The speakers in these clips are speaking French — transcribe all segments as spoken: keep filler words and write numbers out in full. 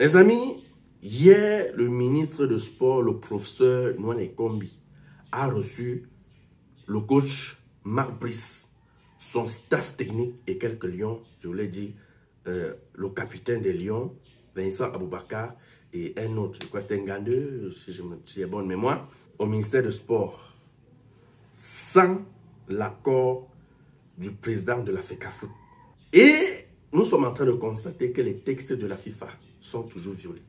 Les amis, hier, le ministre de sport, le professeur Nwane Kombi, a reçu le coach Marc Brice, son staff technique et quelques lions, je vous l'ai dit, euh, le capitaine des lions, Vincent Aboubakar, et un autre, je crois que c'était un Gandeux, si je me suis bonne mémoire, au ministère de sport, sans l'accord du président de la FECAFOOT. Et nous sommes en train de constater que les textes de la FIFA sont toujours violés.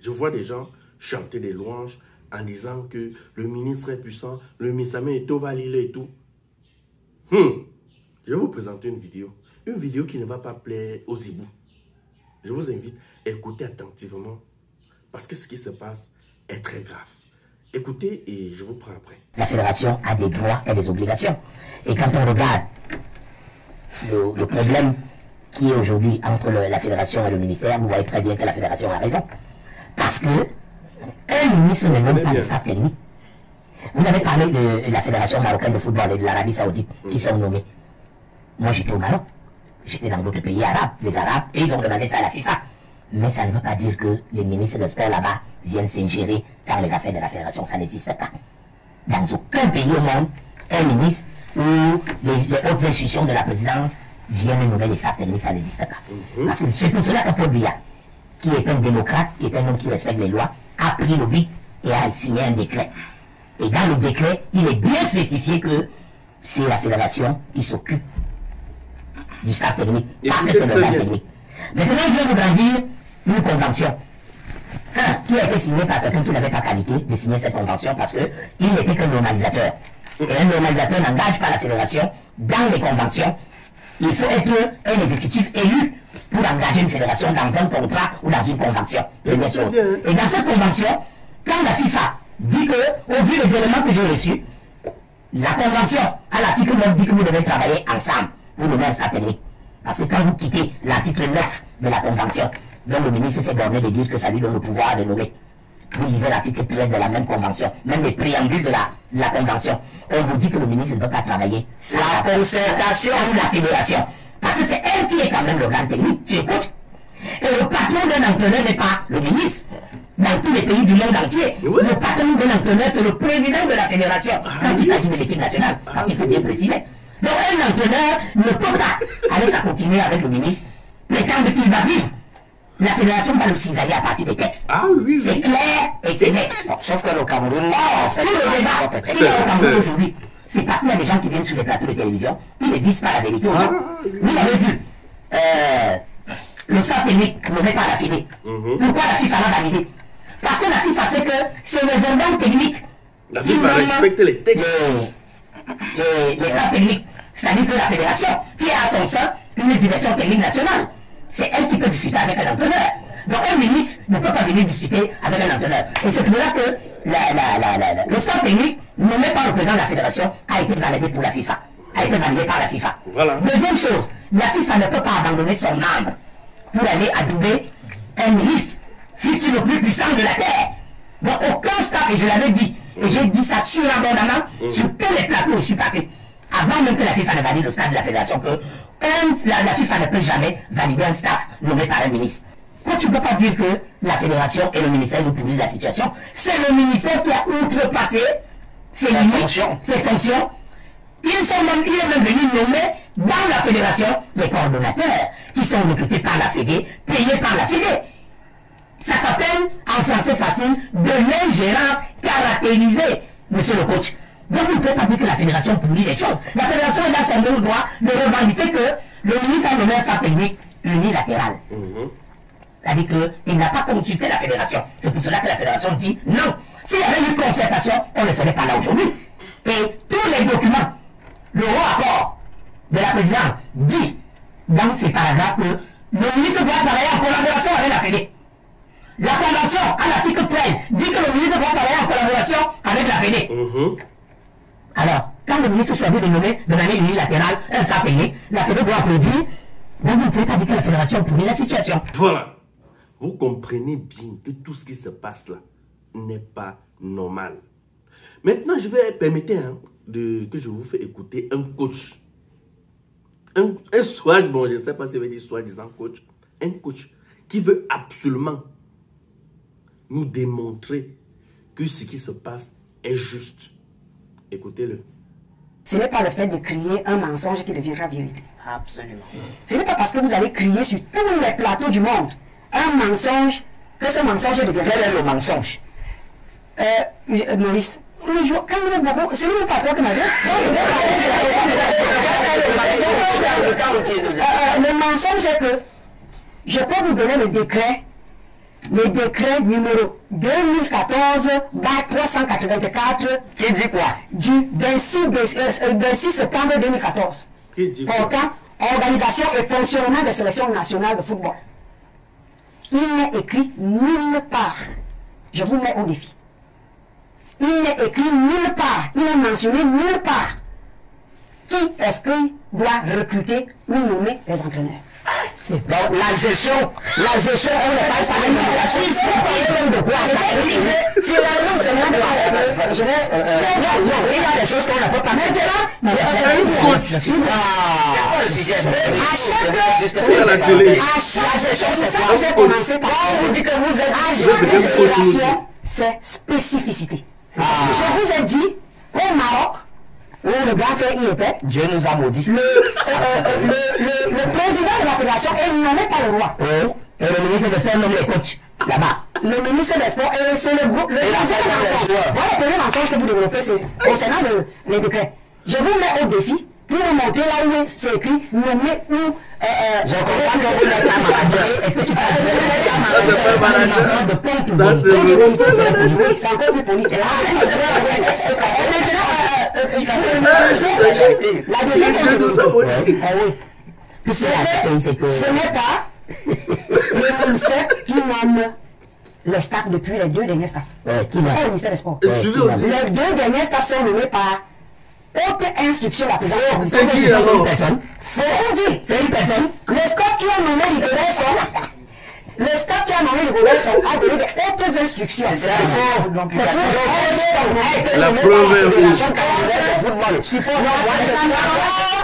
Je vois des gens chanter des louanges en disant que le ministre est puissant, le ministre est tout validé et tout. Hum, je vais vous présenter une vidéo. Une vidéo qui ne va pas plaire aux hiboux. Je vous invite à écouter attentivement parce que ce qui se passe est très grave. Écoutez et je vous prends après. La fédération a des droits et des obligations. Et quand on regarde le, le problème qui est aujourd'hui entre le, la fédération et le ministère, vous voyez très bien que la fédération a raison. Parce que un ministre ne nomme pas le staff technique. Vous avez parlé de, de la fédération marocaine de football et de l'Arabie Saoudite mmh. qui sont nommés. Moi j'étais au Maroc, j'étais dans d'autres pays arabes, les Arabes, et ils ont demandé ça à la FIFA. Mais ça ne veut pas dire que les ministres de sport là-bas viennent s'ingérer dans les affaires de la fédération, ça n'existe pas. Dans aucun pays au monde, un ministre ou les, les autres institutions de la présidence viennent nommer les staff techniques, ça n'existe pas. Mmh. Parce que c'est pour cela que Paul Biya, qui est un démocrate, qui est un homme qui respecte les lois, a pris le but et a signé un décret. Et dans le décret, il est bien spécifié que c'est la fédération qui s'occupe du staff technique. Et parce que c'est le staff technique. Maintenant, il vient de brandir une convention hein, qui a été signée par quelqu'un qui n'avait pas qualité de signer cette convention parce qu'il n'était qu'un normalisateur. Et un normalisateur n'engage pas la fédération dans les conventions. Il faut être un exécutif élu pour engager une fédération dans un contrat ou dans une convention. Et dans cette convention, quand la FIFA dit que, au vu des éléments que j'ai reçus, la convention à l'article neuf dit que vous devez travailler ensemble pour nommer un staff technique. Parce que quand vous quittez l'article neuf de la convention, donc le ministre s'est borné de dire que ça lui donne le pouvoir de nommer. Vous lisez l'article treize de la même convention, même les préambules de la, de la convention. On vous dit que le ministre ne peut pas travailler sans la concertation ou la fédération. Parce que c'est elle qui est quand même l'organe technique, tu écoutes. Et le patron d'un entraîneur n'est pas le ministre. Dans tous les pays du monde entier, oui. Le patron d'un entraîneur, c'est le président de la fédération. Ah, quand oui. il s'agit de l'équipe nationale, ah, parce qu'il faut bien préciser. Donc un entraîneur ne peut pas aller s'acoquiner avec le ministre, prétendre qu'il va vivre. La fédération va le cisailler à partir des textes. Ah oui, oui. C'est clair et c'est net. Bon, sauf que le Cameroun, c'est le débat. Il y a au Cameroun aujourd'hui. C'est parce qu'il y a des gens qui viennent sur les plateaux de télévision, ils ne disent pas la vérité aux gens. Ah, oui. Vous l'avez vu, euh, le staff technique ne met pas la F I D E. Mm-hmm. Pourquoi la FIFA l'a validé? Parce que la FIFA sait que c'est les organes techniques. La FIFA respecte les textes. Les, les, les staff techniques. C'est-à-dire que la fédération, qui a à son sein une direction technique nationale, c'est elle qui peut discuter avec un entraîneur. Donc un ministre ne peut pas venir discuter avec un entraîneur. Et c'est pour ça que la, la, la, la, la, le staff technique, nommé par le président de la fédération, a été validé pour la FIFA. A été validé par la FIFA. Voilà. Deuxième chose, la FIFA ne peut pas abandonner son membre pour aller adouber un ministre, fut-il le plus puissant de la Terre. Donc aucun staff, et je l'avais dit, et j'ai dit ça surabondamment, mmh. sur tous les plateaux où je suis passé, avant même que la FIFA ne valide le staff de la fédération, que un, la, la FIFA ne peut jamais valider un staff nommé par un ministre. Quand tu ne peux pas dire que la fédération et le ministère nous pourrissent la situation, c'est le ministère qui a outrepassé ses fonctions. Ses fonctions. Ils sont même, il est même venu nommer dans la fédération les coordonnateurs qui sont recrutés par la Fédé, payés par la Fédé. Ça s'appelle, en français facile, de l'ingérence caractérisée, monsieur le coach. Donc vous ne pouvez pas dire que la fédération pourrit les choses. La fédération est dans son droit de revendiquer que le ministre a nommé un staff technique unilatéral. Mm-hmm. C'est-à-dire qu'il n'a pas consulté la fédération. C'est pour cela que la fédération dit non. S'il y avait une concertation, on ne serait pas là aujourd'hui. Et tous les documents, le haut accord de la présidente dit dans ces paragraphes que le ministre doit travailler en collaboration avec la Fédé. La convention à l'article treize dit que le ministre doit travailler en collaboration avec la Fédé. Mm-hmm. Alors, quand le ministre choisit de nommer de manière unilatérale un staff technique, la Fédé doit applaudir. Donc vous ne pouvez pas dire que la fédération pourrit la situation. Voilà. Vous comprenez bien que tout ce qui se passe là n'est pas normal. Maintenant, je vais permettre hein, de, que je vous fais écouter un coach. Un, un soi, bon, je ne sais pas si je vais dire soi-disant coach. Un coach qui veut absolument nous démontrer que ce qui se passe est juste. Écoutez-le. Ce n'est pas le fait de crier un mensonge qui deviendra vérité. Absolument. Ce n'est pas parce que vous allez crier sur tous les plateaux du monde un mensonge que ce mensonge deviendra le mensonge. Euh, je, Maurice, toujours, quand vous êtes d'abord, c'est même pas toi qui m'adresse. Le mensonge est que je peux vous donner le décret, le décret numéro deux mille quatorze tiret trois cent quatre-vingt-quatre. Qui dit quoi? Du vingt-six septembre deux mille quatorze. Qui dit quoi? Pourtant, organisation et fonctionnement des sélections nationales de football. Il n'est écrit nulle part. Je vous mets au défi. Il n'est écrit nulle part. Il n'est mentionné nulle part. Qui est-ce qu'il doit recruter ou nommer les entraîneurs? Donc la gestion, la gestion, on ne passe pas de quoi. Finalement, c'est même quoi. Je vais... Non, il y a des choses qu'on n'a pas parlé. Maintenant, on a un coach. C'est quoi le sujet? À chaque... À chaque... C'est ça que j'ai commencé par... Quand on dit que vous êtes... À chaque génération, c'est spécificité. Je vous ai dit qu'au Maroc, où le grand frère y était, Dieu nous a maudits. Le, euh, euh, le, le, le président de la fédération est nommé par le roi. Oui. Et le ministre des Sports nomme les coachs là-bas. Le ministre des Sports, et c'est le groupe. Le premier mensonge que vous développez, c'est concernant le, les décrets. Je vous mets au défi pour vous montrer là où c'est écrit, nommer où. Je comprends que vous n'êtes pas malade. Est-ce que tu parles de de c'est encore plus poli. La deuxième chose, ce n'est pas le concept qui nomme le staff depuis les deux derniers staffs. C'est pas le ministère des Sports. Les deux derniers staffs sont nommés par haute instruction la présidente. C'est une personne. C'est une personne. Le staff qui a nommé les personnes. Le staff qui a nommé le gouvernement sont donné des hautes instructions. C'est la preuve. La preuve est où? Football. Support.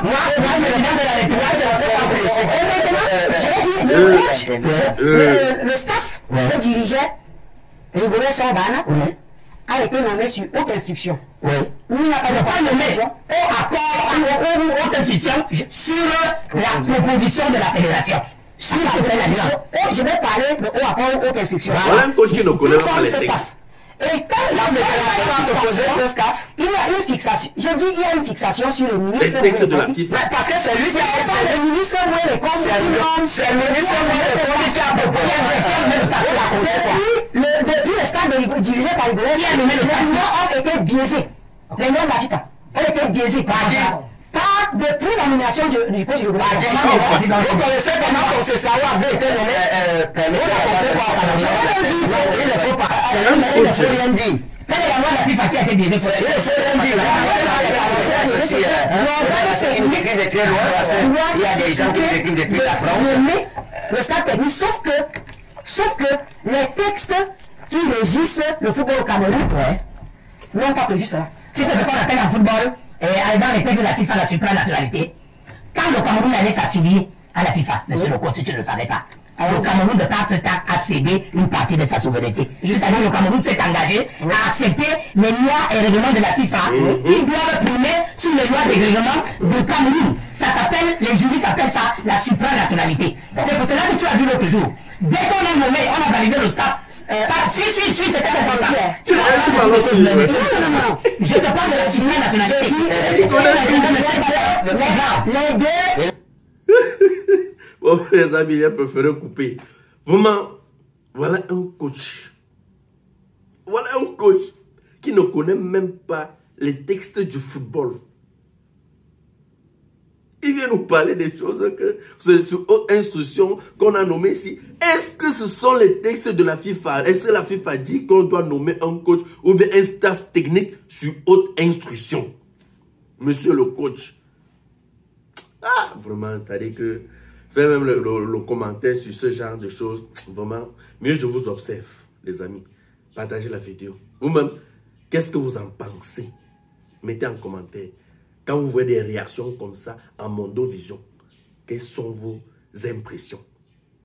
Moi, je suis de la République. Et maintenant, je vais dire, le coach, le staff qui dirigeait le gouvernement Bana a été nommé sur haute instruction. Oui. Où il n'a pas nommé au accord, ou haute instruction sur la proposition de la fédération. Sur la fédération, je vais parler de haut accord ou haute instruction. Voilà un coach qui ne connaît pas les textes. Et quand la fédération va staff, il y a une fixation. Je dis il y a une fixation sur le ministre. Les textes de la FIFA. Parce que c'est lui qui a pas le ministre où les comptes. C'est le ministre où les qui a proposé. Depuis le stade dirigé par les Gaulois, les noms ont été biaisés. Les noms de la FIFA ont été biaisés. Pas depuis la nomination du coach Hugo. Vous connaissez comment Concessao avait été nommé Pelé. Il ne faut pas. Il ne faut rien dire. Quelle est la loi de la FIFA qui a été bien déposée? Il ne faut rien dire. Il y a des gens qui Il y a des gens qui décrivent depuis la France. Mais le stade technique, sauf que, sauf que les textes qui régissent le football au Cameroun n'ont pas prévu ça. Si ce n'est pas la peine en football. Et dans les textes de la FIFA, la supranationalité, quand le Cameroun allait s'affilier à la FIFA, monsieur oui. le coach, si tu ne le savais pas, le Cameroun de par ce temps a cédé une partie de sa souveraineté. C'est-à-dire le Cameroun s'est engagé oui. à accepter les lois et règlements de la FIFA oui. qui doivent primer sur les lois et règlements du Cameroun. Ça s'appelle, les juristes appellent ça la supranationalité. C'est pour cela que tu as vu l'autre jour. Dès qu'on a nommé, on a validé le staff. Euh, ah, si, si, si, c'était important. Tu n'as pas de Non, non, non, non. Je te parle de la signée nationalité. Les deux. Bon, les amis, j'ai préféré couper. Vraiment, voilà un coach. Voilà un coach qui ne connaît même pas les textes du football. Il vient nous parler des choses que, sur haute instruction qu'on a nommées ici. Est-ce que ce sont les textes de la FIFA? Est-ce que la FIFA dit qu'on doit nommer un coach ou bien un staff technique sur haute instruction? Monsieur le coach. Ah, vraiment, t'as dit que... Faites même le, le, le commentaire sur ce genre de choses. Vraiment, mieux je vous observe, les amis. Partagez la vidéo. Vous-même, qu'est-ce que vous en pensez? Mettez en commentaire. Quand vous voyez des réactions comme ça en Mondo Vision, quelles sont vos impressions?